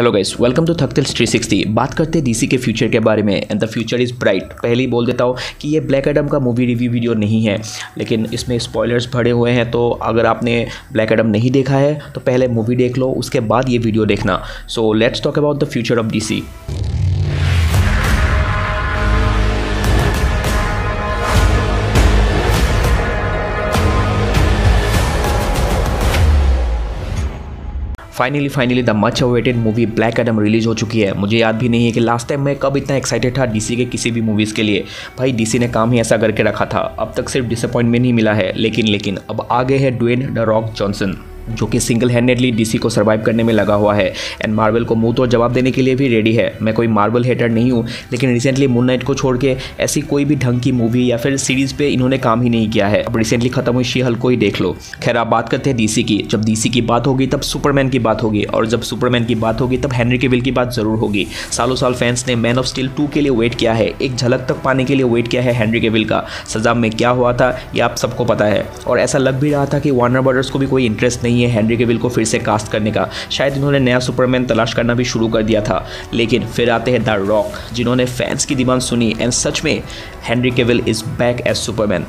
Hello guys, welcome to थकतिल्स 360। बात करते हैं डीसी के फ्यूचर के बारे में and the future is bright. पहले ही बोल देता हूँ कि ये ब्लैक एडम का मूवी रिव्यू वीडियो नहीं है, लेकिन इसमें स्पॉयलर्स भरे हुए हैं, तो अगर आपने ब्लैक एडम नहीं देखा है तो पहले मूवी देख लो, उसके बाद ये वीडियो देखना। So let's talk about the future of DC. Finally the much awaited movie Black Adam release हो चुकी है। मुझे याद भी नहीं है कि लास्ट टाइम मैं कब इतना एक्साइटेड था डीसी के किसी भी मूवीज़ के लिए। भाई डीसी ने काम ही ऐसा करके रखा था, अब तक सिर्फ डिसअपॉइंटमेंट ही मिला है। लेकिन अब आ गए हैं ड्वेन द रॉक जॉनसन, जो कि सिंगल हैंडेडली डीसी को सर्वाइव करने में लगा हुआ है एंड मार्वल को मुंह तोड़ जवाब देने के लिए भी रेडी है। मैं कोई मार्वल हेटर नहीं हूँ, लेकिन रिसेंटली मून नाइट को छोड़ के ऐसी कोई भी ढंग की मूवी या फिर सीरीज़ पे इन्होंने काम ही नहीं किया है। अब रिसेंटली खत्म हुई शी हल्क को ही देख लो। खैर आप बात करते हैं डीसी की। जब डीसी की बात होगी तब सुपरमैन की बात होगी, और जब सुपरमैन की बात होगी तब हेनरी कैविल की बात ज़रूर होगी। सालों साल फैंस ने मैन ऑफ स्टील 2 के लिए वेट किया है, एक झलक तक पाने के लिए वेट किया है हेनरी कैविल का। सजा में क्या हुआ था ये आप सबको पता है, और ऐसा लग भी रहा था कि वार्नर ब्रदर्स को भी कोई इंटरेस्ट नहीं है हेनरी कैविल को फिर से कास्ट करने का। शायद इन्होंने नया सुपरमैन तलाश करना भी शुरू कर दिया था। लेकिन फिर आते हैं द रॉक, जिन्होंने फैंस की डिमांड सुनी एंड सच में Henry Cavill is back as Superman.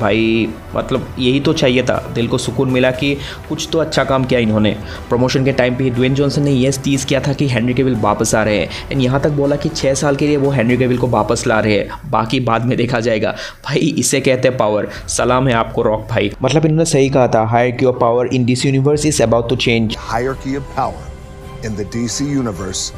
भाई मतलब यही तो चाहिए था, दिल को सुकून मिला कि कुछ तो अच्छा काम किया इन्होंने। प्रमोशन के टाइम पे ही ड्वेन जॉनसन ने यह टीज किया था कि हेनरी कैविल वापस आ रहे हैं एंड यहाँ तक बोला कि 6 साल के लिए वो हेनरी कैविल को वापस ला रहे हैं, बाकी बाद में देखा जाएगा। भाई इसे कहते हैं पावर। सलाम है आपको रॉक भाई। मतलब इन्होंने सही कहा था, hierarchy of power in DC universe is about to change. Hierarchy of power in the DC universe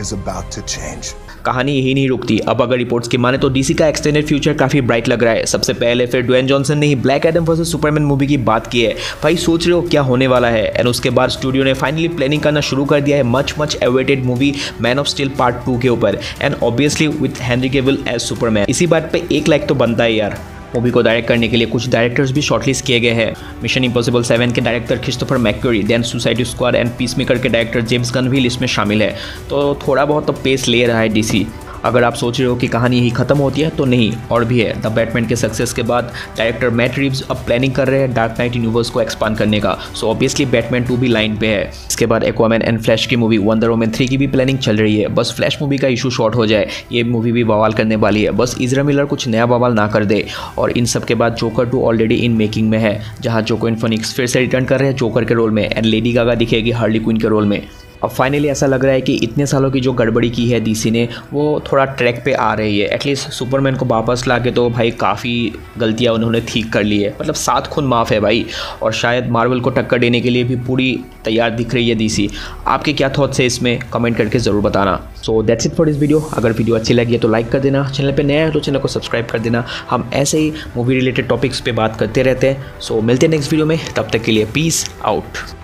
is about to change. कहानी यही नहीं रुकती। अब अगर रिपोर्ट्स की माने तो डीसी का एक्सटेंडेड फ्यूचर काफ़ी ब्राइट लग रहा है। सबसे पहले फिर ड्वेन जॉनसन ने ही Black Adam versus Superman movie की बात की है। भाई सोच रहे हो क्या होने वाला है। एंड उसके बाद स्टूडियो ने फाइनली प्लानिंग करना शुरू कर दिया है much awaited movie Man of Steel part 2 के ऊपर and obviously with Henry Cavill as Superman. इसी बात पर एक लाइक तो बनता है यार। मूवी को डायरेक्ट करने के लिए कुछ डायरेक्टर्स भी शॉर्टलिस्ट किए गए हैं। मिशन इम्पॉसिबल 7 के director Christopher McQuarrie, then Suicide Squad and Peacemaker के डायरेक्टर जेम्स गन भी लिस्ट में शामिल है। तो थोड़ा बहुत तो पेस ले रहा है डीसी। अगर आप सोच रहे हो कि कहानी यही खत्म होती है तो नहीं, और भी है। द बैटमैन के सक्सेस के बाद डायरेक्टर मैट रीव्स अब प्लानिंग कर रहे हैं डार्क नाइट यूनिवर्स को एक्सपांड करने का। सो ऑब्वियसली बैटमैन 2 भी लाइन पे है। इसके बाद एक्वामैन एंड फ्लैश की मूवी, वंडर वुमन 3 की भी प्लानिंग चल रही है। बस फ्लैश मूवी का इशू शॉर्ट हो जाए, ये मूवी भी बवाल करने वाली है। बस इजरा मिलर कुछ नया बवाल ना कर दे। और इन सब के बाद जोकर 2 ऑलरेडी इन मेकिंग में है, जहाँ जोक्विन फोनिक्स फिर से रिटर्न कर रहे हैं जोकर के रोल में एंड लेडी गागा दिखेगी हार्ली क्विन के रोल में। अब फाइनली ऐसा लग रहा है कि इतने सालों की जो गड़बड़ी की है डीसी ने वो थोड़ा ट्रैक पे आ रही है। एटलीस्ट सुपरमैन को वापस ला के तो भाई काफ़ी गलतियां उन्होंने ठीक कर ली है, मतलब 7 खून माफ़ है भाई। और शायद मार्वल को टक्कर देने के लिए भी पूरी तैयार दिख रही है डीसी। आपके क्या थॉट्स है इसमें, कमेंट करके ज़रूर बताना। So that's it for this video. अगर वीडियो अच्छी लगी है तो लाइक कर देना, चैनल पर नया है तो चैनल को सब्सक्राइब कर देना। हम ऐसे ही मूवी रिलेटेड टॉपिक्स पर बात करते रहते हैं। सो मिलते हैं नेक्स्ट वीडियो में, तब तक के लिए पीस आउट।